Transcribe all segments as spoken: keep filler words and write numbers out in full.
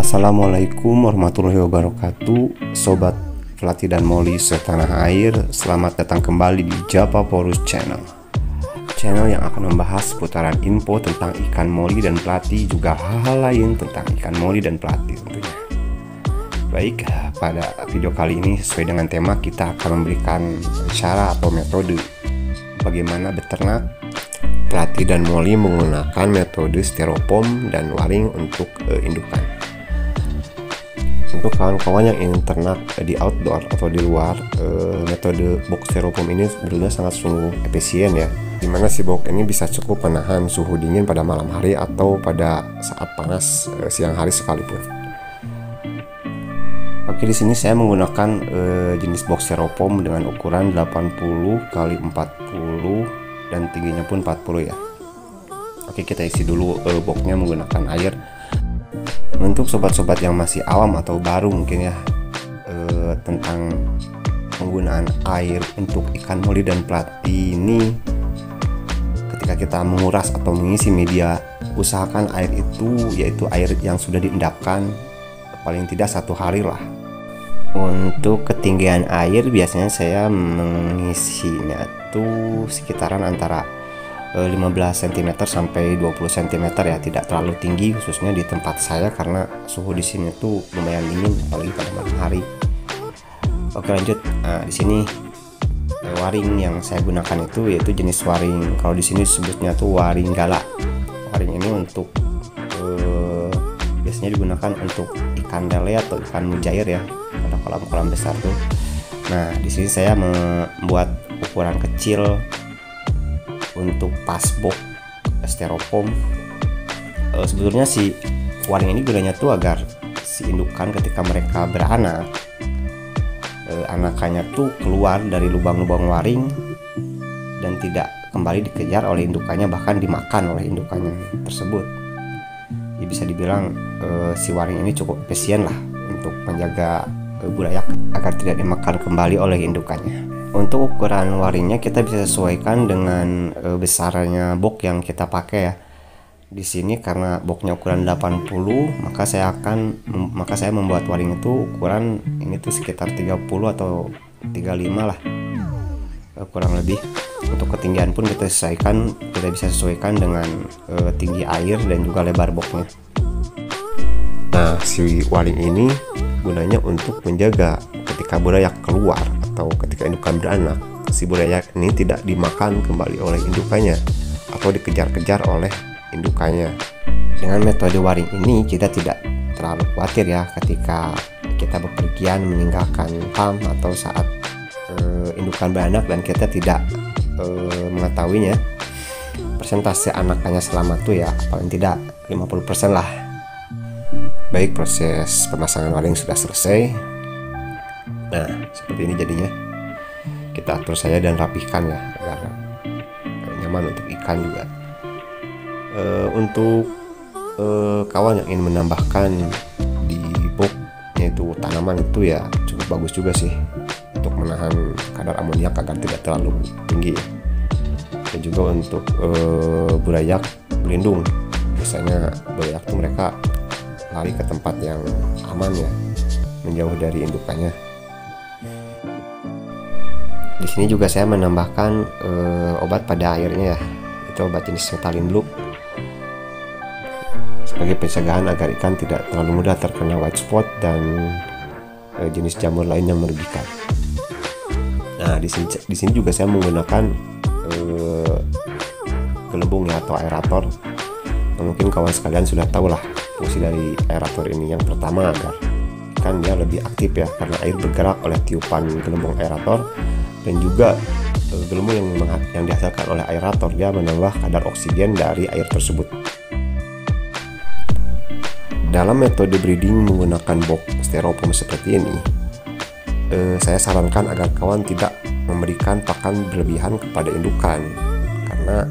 Assalamualaikum warahmatullahi wabarakatuh, Sobat Platinummolly setanah air. Selamat datang kembali di Japaporus Channel. Channel yang akan membahas seputaran info tentang ikan molly dan plati, juga hal-hal lain tentang ikan molly dan plati tentunya. Baik, pada video kali ini sesuai dengan tema kita akan memberikan cara atau metode bagaimana beternak plati dan molly menggunakan metode styrofoam dan waring untuk uh, indukan. Untuk kawan-kawan yang ingin ternak di outdoor atau di luar, eh, metode box styrofoam ini sebenarnya sangat sungguh efisien ya, dimana si box ini bisa cukup menahan suhu dingin pada malam hari atau pada saat panas eh, siang hari sekalipun. Oke, di sini saya menggunakan eh, jenis box styrofoam dengan ukuran delapan puluh kali empat puluh dan tingginya pun empat puluh ya. Oke, kita isi dulu eh, boxnya menggunakan air. Untuk sobat-sobat yang masih awam atau baru mungkin ya eh, tentang penggunaan air untuk ikan molly dan plati ini, ketika kita menguras atau mengisi media, usahakan air itu yaitu air yang sudah diendapkan paling tidak satu hari lah. Untuk ketinggian air biasanya saya mengisinya tuh sekitaran antara lima belas sentimeter sampai dua puluh sentimeter ya, tidak terlalu tinggi khususnya di tempat saya karena suhu di sini tuh lumayan dingin apalagi pada malam hari. Oke, lanjut. Nah, di sini waring yang saya gunakan itu yaitu jenis waring, kalau di sini sebutnya tuh waring gala. Waring ini untuk eh, biasanya digunakan untuk ikan lele atau ikan mujair ya, pada kolam-kolam besar tuh. Nah, di sini saya membuat ukuran kecil untuk pas box styrofoam. E, sebetulnya si waring ini gunanya tuh agar si indukan ketika mereka beranak, e, anakannya tuh keluar dari lubang-lubang waring dan tidak kembali dikejar oleh indukannya, bahkan dimakan oleh indukannya tersebut. Jadi bisa dibilang e, si waring ini cukup efisien lah untuk menjaga e, burayak agar tidak dimakan kembali oleh indukannya. Untuk ukuran waringnya kita bisa sesuaikan dengan e, besarnya box yang kita pakai ya. Di sini karena boxnya ukuran delapan puluh, maka saya akan maka saya membuat waring itu ukuran ini tuh sekitar tiga puluh atau tiga puluh lima lah, e, kurang lebih. Untuk ketinggian pun kita sesuaikan, kita bisa sesuaikan dengan e, tinggi air dan juga lebar boxnya. Nah, si waring ini gunanya untuk menjaga ketika burayak keluar atau ketika indukan beranak, si burayak ini tidak dimakan kembali oleh indukannya atau dikejar-kejar oleh indukannya. Dengan metode waring ini kita tidak terlalu khawatir ya ketika kita bepergian meninggalkan farm atau saat e, indukan beranak dan kita tidak e, mengetahuinya. Persentase anakannya selama itu ya paling tidak lima puluh persen lah. Baik, proses pemasangan waring sudah selesai. Nah, seperti ini jadinya. Kita atur saja dan rapihkan ya agar nyaman untuk ikan juga. E, untuk e, kawan yang ingin menambahkan di box yaitu tanaman itu ya cukup bagus juga sih untuk menahan kadar amoniak agar tidak terlalu tinggi ya. Dan juga untuk e, burayak berlindung. Biasanya burayak tuh mereka lari ke tempat yang aman ya, menjauh dari indukannya. Di sini juga saya menambahkan e, obat pada airnya ya, itu obat jenis metalin loop sebagai pencegahan agar ikan tidak terlalu mudah terkena white spot dan e, jenis jamur lain yang merugikan. Nah, di sini di sini juga saya menggunakan e, gelembung ya atau aerator. Mungkin kawan sekalian sudah tahu lah fungsi dari aerator ini. Yang pertama agar ikan dia lebih aktif ya karena air bergerak oleh tiupan gelembung aerator. Dan juga gelembung yang, yang dihasilkan oleh aerator dia menambah kadar oksigen dari air tersebut. Dalam metode breeding menggunakan box styrofoam seperti ini, eh, saya sarankan agar kawan tidak memberikan pakan berlebihan kepada indukan karena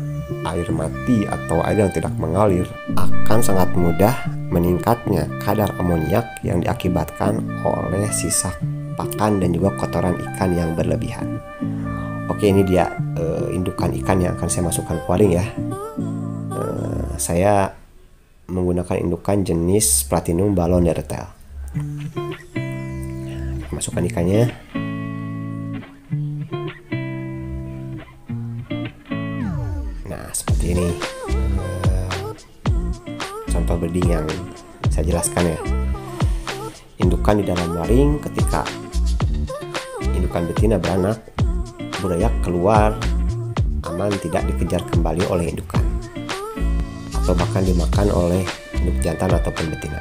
air mati atau air yang tidak mengalir akan sangat mudah meningkatnya kadar amoniak yang diakibatkan oleh sisa pakan dan juga kotoran ikan yang berlebihan. Oke, ini dia e, indukan ikan yang akan saya masukkan ke waring ya. E, saya menggunakan indukan jenis Platinum Balloon Deretail. Masukkan ikannya. Nah, seperti ini. Contoh breeding yang saya jelaskan ya. Indukan di dalam waring, ketika indukan betina beranak, budayak keluar aman, tidak dikejar kembali oleh indukan atau bahkan dimakan oleh induk jantan ataupun betina.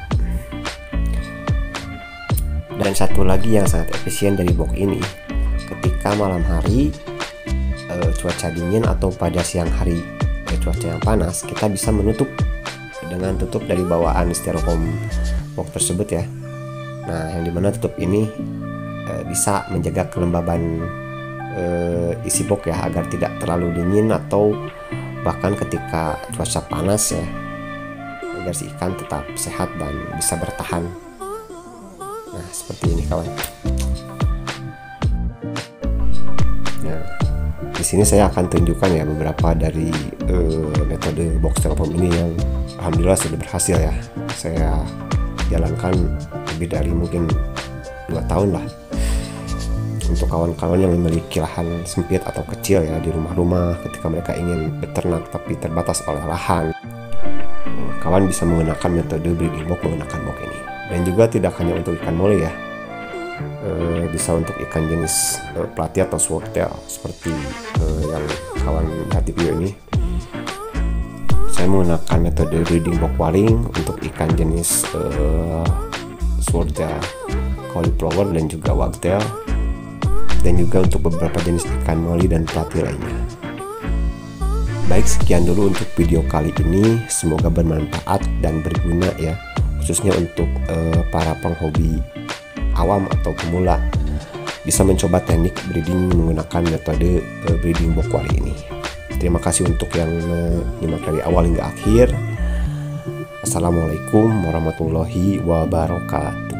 Dan satu lagi yang sangat efisien dari box ini, ketika malam hari e, cuaca dingin atau pada siang hari e, cuaca yang panas, kita bisa menutup dengan tutup dari bawaan styrofoam box tersebut ya. Nah, yang dimana tutup ini e, bisa menjaga kelembaban Uh, isi box ya, agar tidak terlalu dingin atau bahkan ketika cuaca panas ya, agar si ikan tetap sehat dan bisa bertahan. Nah, seperti ini kawan. Nah, di sini saya akan tunjukkan ya beberapa dari uh, metode box styrofoam ini yang alhamdulillah sudah berhasil ya. Saya jalankan lebih dari mungkin dua tahun lah. Untuk kawan-kawan yang memiliki lahan sempit atau kecil ya di rumah-rumah, ketika mereka ingin beternak tapi terbatas oleh lahan, kawan bisa menggunakan metode breeding box menggunakan box ini. Dan juga tidak hanya untuk ikan mole ya, e, bisa untuk ikan jenis e, platy atau swordtail seperti e, yang kawan lihat di video ini. Saya menggunakan metode breeding box waring untuk ikan jenis e, swordtail, cauliflower dan juga wagtail, dan juga untuk beberapa jenis ikan moli dan platy lainnya. Baik, sekian dulu untuk video kali ini, semoga bermanfaat dan berguna ya, khususnya untuk uh, para penghobi awam atau pemula bisa mencoba teknik breeding menggunakan metode uh, breeding box waring ini. Terima kasih untuk yang menyimak uh, dari awal hingga akhir. Assalamualaikum warahmatullahi wabarakatuh.